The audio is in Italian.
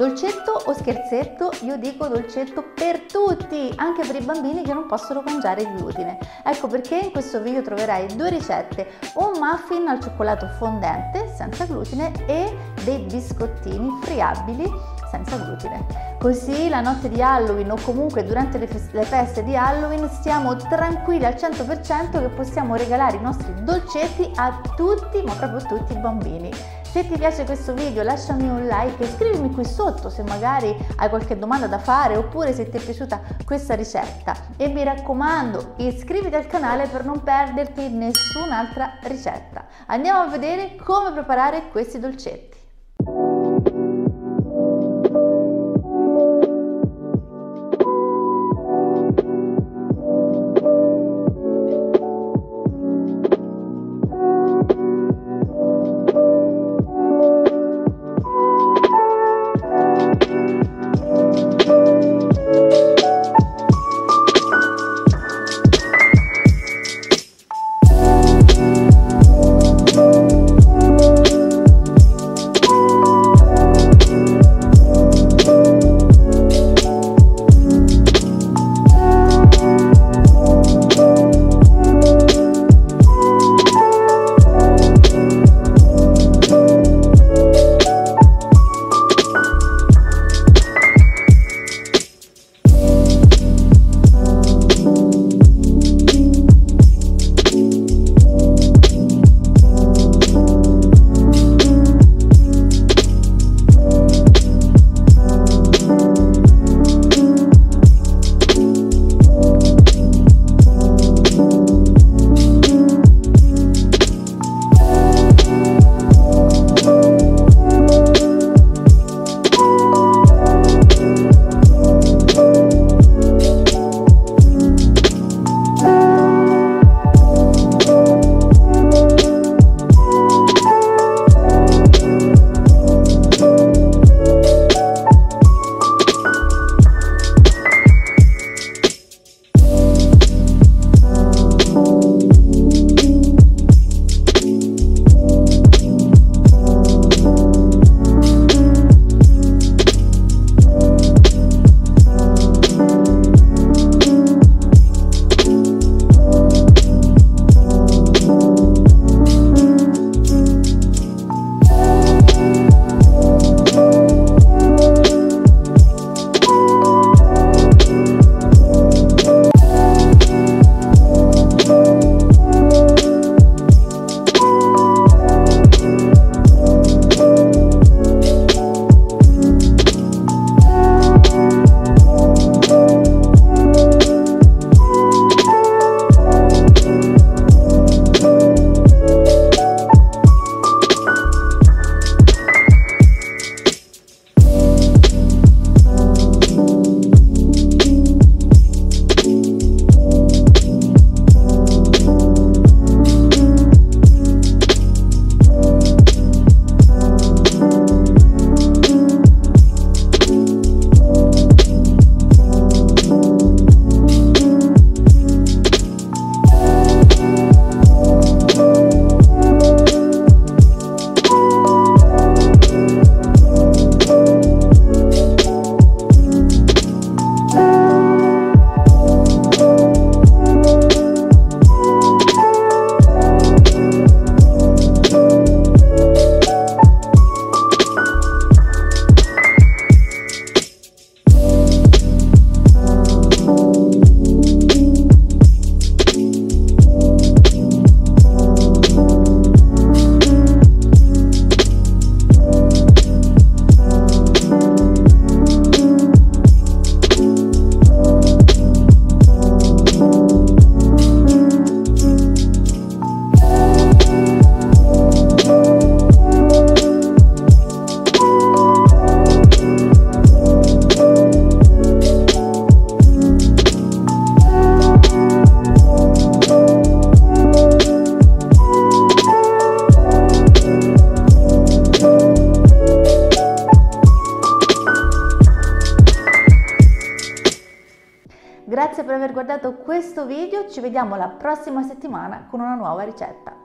Dolcetto o scherzetto? Io dico dolcetto per tutti, anche per i bambini che non possono mangiare il glutine. Ecco perché in questo video troverai due ricette, un muffin al cioccolato fondente senza glutine e dei biscottini friabili senza glutine. Così la notte di Halloween o comunque durante le feste di Halloween siamo tranquilli al 100% che possiamo regalare i nostri dolcetti a tutti, ma proprio tutti i bambini. Se ti piace questo video lasciami un like e scrivimi qui sotto se magari hai qualche domanda da fare oppure se ti è piaciuta questa ricetta. E mi raccomando, iscriviti al canale per non perderti nessun'altra ricetta. Andiamo a vedere come preparare questi dolcetti. Grazie per aver guardato questo video, ci vediamo la prossima settimana con una nuova ricetta.